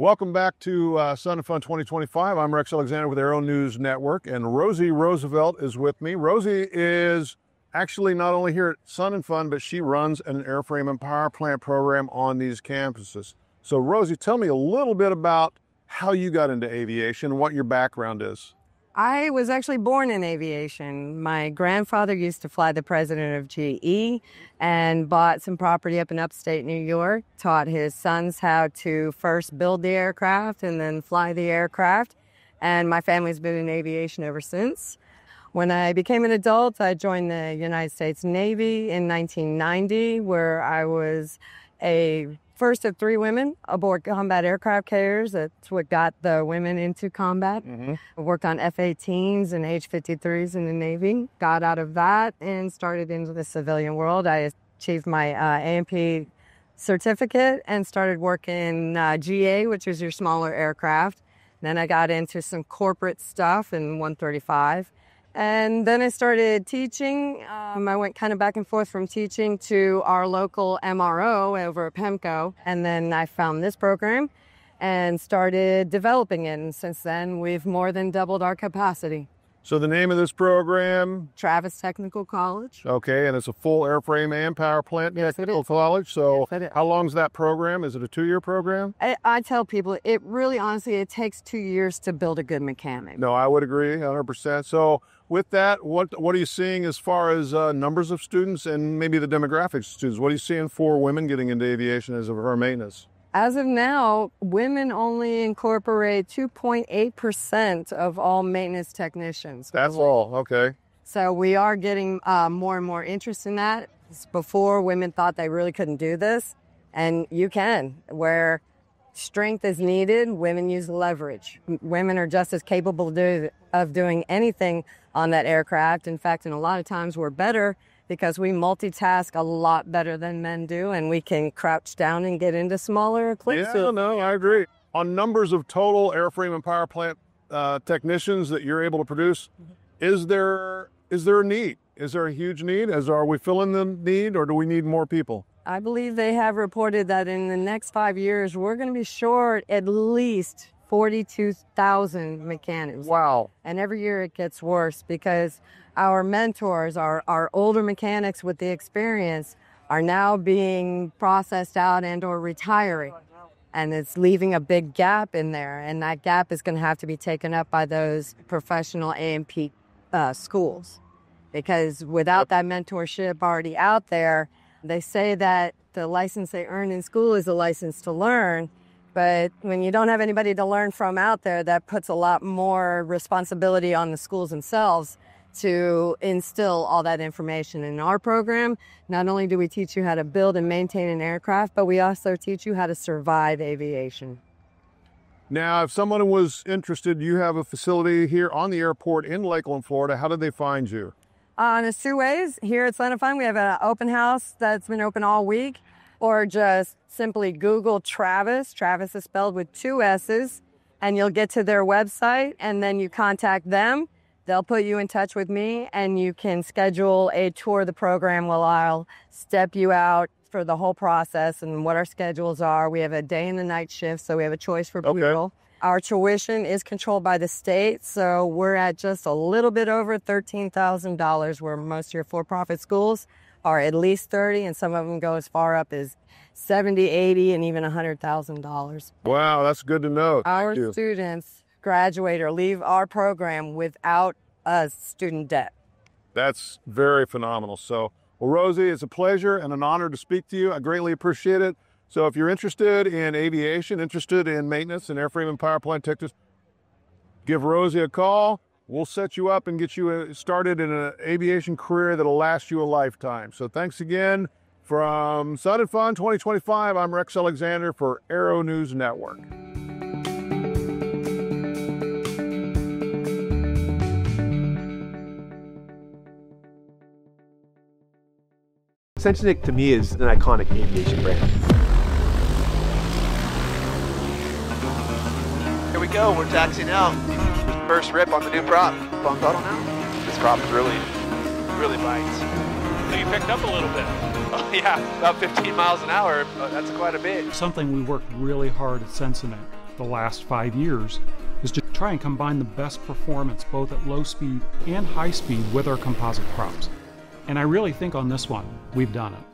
Welcome back to Sun and Fun 2025. I'm Rex Alexander with Aero News Network, and Rosie Roosevelt is with me. Rosie is actually not only here at Sun and Fun, but she runs an airframe and power plant program on these campuses. So Rosie, tell me a little bit about how you got into aviation, what your background is. I was actually born in aviation. My grandfather used to fly the president of GE and bought some property up in upstate New York, taught his sons how to first build the aircraft and then fly the aircraft. And my family's been in aviation ever since. When I became an adult, I joined the United States Navy in 1990, where I was a first of three women aboard combat aircraft carriers. That's what got the women into combat. Mm-hmm. I worked on F-18s and H-53s in the Navy. Got out of that and started into the civilian world. I achieved my A&P certificate and started working GA, which is your smaller aircraft. Then I got into some corporate stuff in 135. And then I started teaching. I went kind of back and forth from teaching to our local MRO over at Pemco. And then I found this program and started developing it. And since then, we've more than doubled our capacity. So the name of this program? Traviss Technical College. Okay, and it's a full airframe and power plant technical college. So how long is that program? Is it a two-year program? I tell people, it really, honestly, it takes 2 years to build a good mechanic. No, I would agree 100%. So with that, what are you seeing as far as numbers of students and maybe the demographics of students? What are you seeing for women getting into aviation as of her maintenance? As of now, women only incorporate 2.8% of all maintenance technicians. That's all, okay. So we are getting more and more interest in that. Before, women thought they really couldn't do this, and you can. Where strength is needed, women use leverage. Women are just as capable of doing anything on that aircraft. In fact, in a lot of times, we're better because we multitask a lot better than men do, and we can crouch down and get into smaller clips. Yeah, no, I agree. On numbers of total airframe and power plant technicians that you're able to produce, is there a need? Is there a huge need? Are we filling the need, or do we need more people? I believe they have reported that in the next 5 years, we're going to be short at least 42,000 mechanics. Wow. And every year it gets worse because our mentors, our older mechanics with the experience, are now being processed out and or retiring. And it's leaving a big gap in there. And that gap is going to have to be taken up by those professional A&P schools. Because without that mentorship already out there, they say that the license they earn in school is a license to learn. But when you don't have anybody to learn from out there, that puts a lot more responsibility on the schools themselves to instill all that information. In our program, not only do we teach you how to build and maintain an aircraft, but we also teach you how to survive aviation. Now, if someone was interested, you have a facility here on the airport in Lakeland, Florida. How did they find you? On a two ways. Here at Sun and Fun, we have an open house that's been open all week. Or just simply Google Traviss. Traviss is spelled with two S's, and you'll get to their website, and then you contact them. They'll put you in touch with me, and you can schedule a tour of the program while I'll step you out for the whole process and what our schedules are. We have a day and a night shift, so we have a choice for people. Okay. Our tuition is controlled by the state, so we're at just a little bit over $13,000, where most of your for-profit schools are at least 30, and some of them go as far up as 70, 80, and even $100,000. Wow, that's good to know. Our students graduate or leave our program without a student debt. That's very phenomenal. So, well, Rosie, it's a pleasure and an honor to speak to you. I greatly appreciate it. So if you're interested in aviation, interested in maintenance and airframe and power plant technicians, give Rosie a call. We'll set you up and get you started in an aviation career that'll last you a lifetime. So thanks again. From Sun and Fun 2025, I'm Rex Alexander for Aero News Network. Sensenich, to me, is an iconic aviation brand. Here we go, we're taxiing out. First rip on the new prop. Bump throttle now. This prop really, really bites. So you picked up a little bit. Oh yeah, about 15 miles an hour. That's quite a bit. Something we worked really hard at Sensenich the last 5 years is to try and combine the best performance both at low speed and high speed with our composite props. And I really think on this one, we've done it.